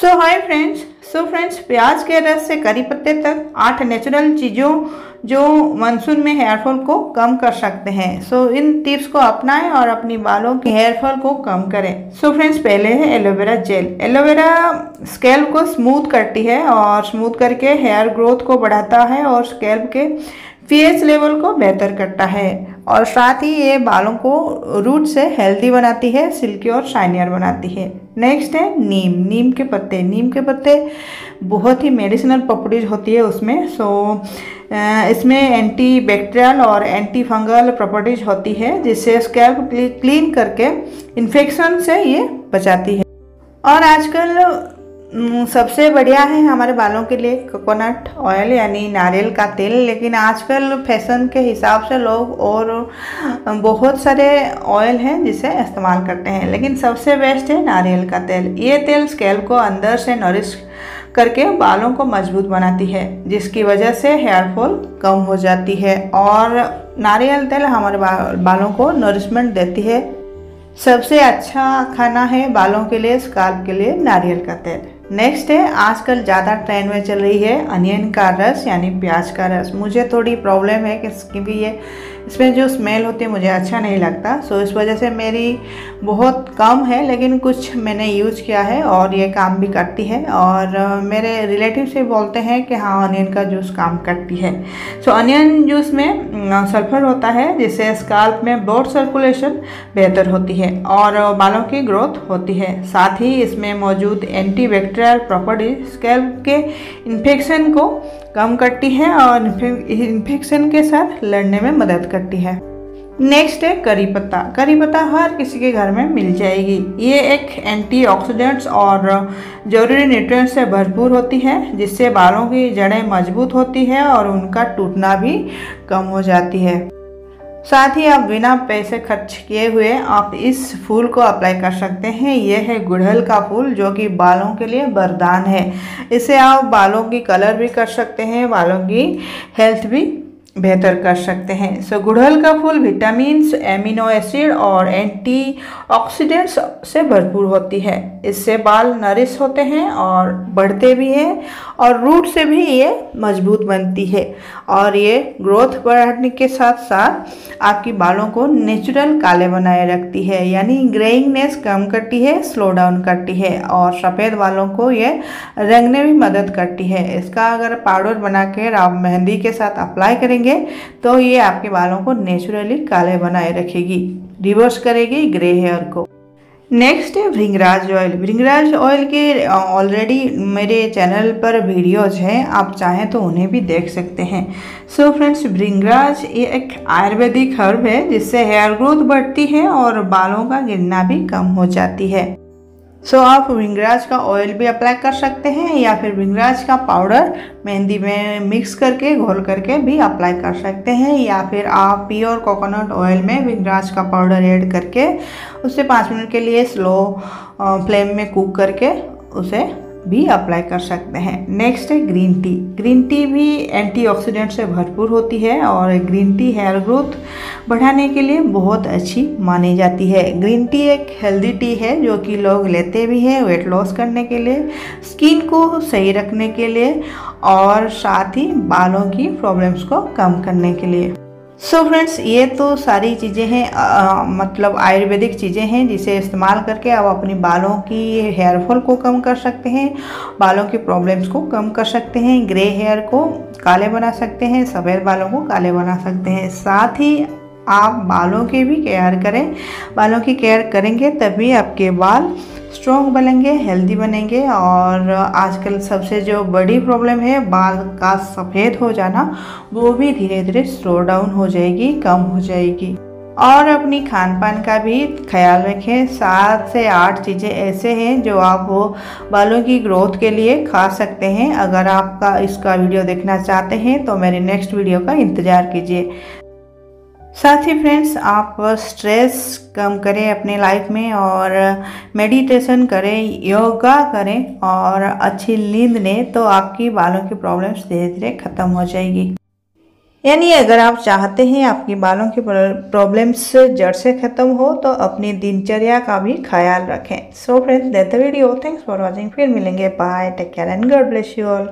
सो hi friends, प्याज के रस से करी पत्ते तक 8 नेचुरल चीज़ों जो मानसून में हेयरफॉल को कम कर सकते हैं। सो इन टिप्स को अपनाएं और अपनी बालों के हेयरफॉल को कम करें। सो फ्रेंड्स, पहले है एलोवेरा जेल। एलोवेरा स्कैल्प को स्मूथ करती है और स्मूथ करके हेयर ग्रोथ को बढ़ाता है और स्कैल्प के पीएच लेवल को बेहतर करता है और साथ ही ये बालों को रूट से हेल्दी बनाती है, सिल्की और शाइनियर बनाती है। नेक्स्ट है नीम। नीम के पत्ते बहुत ही मेडिसिनल प्रॉपर्टीज होती है उसमें। सो इसमें एंटी बैक्टीरियल और एंटी फंगल प्रॉपर्टीज होती है जिससे स्कैल्प क्लीन करके इन्फेक्शन से ये बचाती है। और आजकल सबसे बढ़िया है हमारे बालों के लिए कोकोनट ऑयल यानी नारियल का तेल, लेकिन आजकल फैशन के हिसाब से लोग और बहुत सारे ऑयल हैं जिसे इस्तेमाल करते हैं, लेकिन सबसे बेस्ट है नारियल का तेल। ये तेल स्कैल्प को अंदर से नरिश करके बालों को मजबूत बनाती है जिसकी वजह से हेयरफॉल कम हो जाती है और नारियल तेल हमारे बालों को नरिशमेंट देती है। सबसे अच्छा खाना है बालों के लिए, स्कैल्प के लिए नारियल का तेल। नेक्स्ट है, आजकल ज़्यादा ट्रेंड में चल रही है अनियन का रस यानी प्याज का रस। मुझे थोड़ी प्रॉब्लम है क्योंकि ये इसमें जो स्मेल होती है मुझे अच्छा नहीं लगता। सो इस वजह से मेरी बहुत कम है, लेकिन कुछ मैंने यूज़ किया है और ये काम भी करती है और मेरे रिलेटिव से बोलते हैं कि हाँ अनियन का जूस काम करती है। सो अनियन जूस में सल्फर होता है जिससे स्कैल्प में ब्लड सर्कुलेशन बेहतर होती है और बालों की ग्रोथ होती है। साथ ही इसमें मौजूद एंटीबैक्टीरियल प्रॉपर्टी स्कैल्प के इन्फेक्शन को कम करती है और इन्फेक्शन के साथ लड़ने में मदद करती है। नेक्स्ट है करी पत्ता। करी पत्ता हर किसी के घर में मिल जाएगी। ये एक एंटीऑक्सीडेंट्स और जरूरी न्यूट्रिएंट्स से भरपूर होती है जिससे बालों की जड़ें मजबूत होती है और उनका टूटना भी कम हो जाती है। साथ ही आप बिना पैसे खर्च किए हुए आप इस फूल को अप्लाई कर सकते हैं। यह है गुड़हल का फूल जो कि बालों के लिए वरदान है। इसे आप बालों की कलर भी कर सकते हैं, बालों की हेल्थ भी बेहतर कर सकते हैं। सो गुड़हल का फूल विटामिन्स, एमिनो एसिड और एंटीऑक्सीडेंट्स से भरपूर होती है। इससे बाल नरिश होते हैं और बढ़ते भी हैं और रूट से भी ये मजबूत बनती है और ये ग्रोथ बढ़ाने के साथ साथ आपकी बालों को नेचुरल काले बनाए रखती है यानी ग्रेइंगनेस कम करती है, स्लो डाउन करती है और सफ़ेद बालों को ये रंगने में मदद करती है। इसका अगर पाउडर बनाकर आप मेहंदी के साथ अप्लाई करेंगे तो ये आपके बालों को नेचुरली काले बनाए रखेगी, रिवर्स करेगी ग्रे हेयर को। नेक्स्ट है भृंगराज ऑयल। भृंगराज ऑयल के ऑलरेडी मेरे चैनल पर वीडियोज हैं, आप चाहें तो उन्हें भी देख सकते हैं। सो फ्रेंड्स, भृंगराज ये एक आयुर्वेदिक हर्ब है जिससे हेयर ग्रोथ बढ़ती है और बालों का गिरना भी कम हो जाती है। सो आप विंगराज का ऑयल भी अप्लाई कर सकते हैं या फिर विंगराज का पाउडर मेहंदी में मिक्स करके घोल करके भी अप्लाई कर सकते हैं या फिर आप प्योर कोकोनट ऑयल में विंगराज का पाउडर ऐड करके उसे 5 मिनट के लिए स्लो फ्लेम में कुक करके उसे भी अप्लाई कर सकते हैं। नेक्स्ट है ग्रीन टी। ग्रीन टी भी एंटीऑक्सीडेंट से भरपूर होती है और ग्रीन टी हेयर ग्रोथ बढ़ाने के लिए बहुत अच्छी मानी जाती है। ग्रीन टी एक हेल्दी टी है जो कि लोग लेते भी हैं वेट लॉस करने के लिए, स्किन को सही रखने के लिए और साथ ही बालों की प्रॉब्लम्स को कम करने के लिए। सो फ्रेंड्स, ये तो सारी चीज़ें हैं मतलब आयुर्वेदिक चीज़ें हैं जिसे इस्तेमाल करके आप अपने बालों की हेयरफॉल को कम कर सकते हैं, बालों की प्रॉब्लम्स को कम कर सकते हैं, ग्रे हेयर को काले बना सकते हैं, सफ़ेद बालों को काले बना सकते हैं। साथ ही आप बालों की भी केयर करें। बालों की केयर करेंगे तभी आपके बाल स्ट्रॉन्ग बनेंगे, हेल्दी बनेंगे। और आजकल सबसे जो बड़ी प्रॉब्लम है बाल का सफ़ेद हो जाना, वो भी धीरे धीरे स्लो डाउन हो जाएगी, कम हो जाएगी। और अपनी खान पान का भी ख्याल रखें। 7 से 8 चीज़ें ऐसे हैं जो आप वो बालों की ग्रोथ के लिए खा सकते हैं। अगर आपका इसका वीडियो देखना चाहते हैं तो मेरे नेक्स्ट वीडियो का इंतज़ार कीजिए। साथ ही फ्रेंड्स, आप स्ट्रेस कम करें अपने लाइफ में और मेडिटेशन करें, योगा करें और अच्छी नींद लें तो आपकी बालों की प्रॉब्लम्स धीरे धीरे ख़त्म हो जाएगी। यानी अगर आप चाहते हैं आपकी बालों की प्रॉब्लम्स जड़ से ख़त्म हो तो अपनी दिनचर्या का भी ख्याल रखें। So friends that's the video, thanks for watching. फिर मिलेंगे, bye, take care and God bless you all.